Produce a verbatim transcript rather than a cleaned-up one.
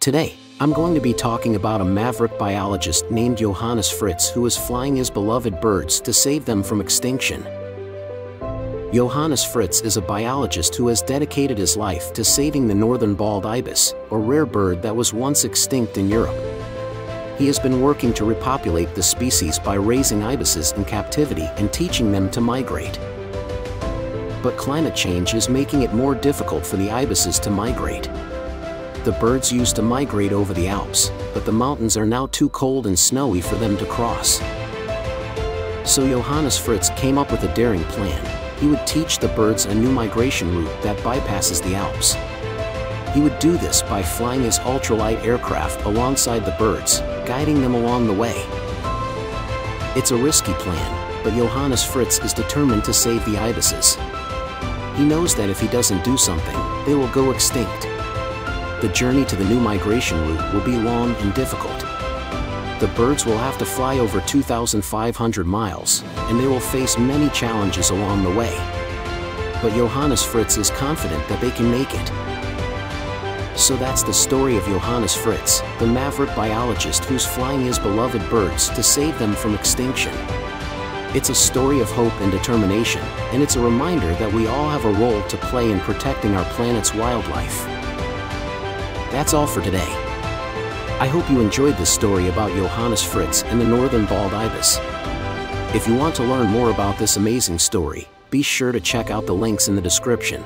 Today, I'm going to be talking about a maverick biologist named Johannes Fritz who is flying his beloved birds to save them from extinction. Johannes Fritz is a biologist who has dedicated his life to saving the northern bald ibis, a rare bird that was once extinct in Europe. He has been working to repopulate the species by raising ibises in captivity and teaching them to migrate. But climate change is making it more difficult for the ibises to migrate. The birds used to migrate over the Alps, but the mountains are now too cold and snowy for them to cross. So Johannes Fritz came up with a daring plan. He would teach the birds a new migration route that bypasses the Alps. He would do this by flying his ultralight aircraft alongside the birds, guiding them along the way. It's a risky plan, but Johannes Fritz is determined to save the ibises. He knows that if he doesn't do something, they will go extinct. The journey to the new migration route will be long and difficult. The birds will have to fly over two thousand five hundred miles, and they will face many challenges along the way. But Johannes Fritz is confident that they can make it. So that's the story of Johannes Fritz, the maverick biologist who's flying his beloved birds to save them from extinction. It's a story of hope and determination, and it's a reminder that we all have a role to play in protecting our planet's wildlife. That's all for today. I hope you enjoyed this story about Johannes Fritz and the northern bald ibis. If you want to learn more about this amazing story, be sure to check out the links in the description.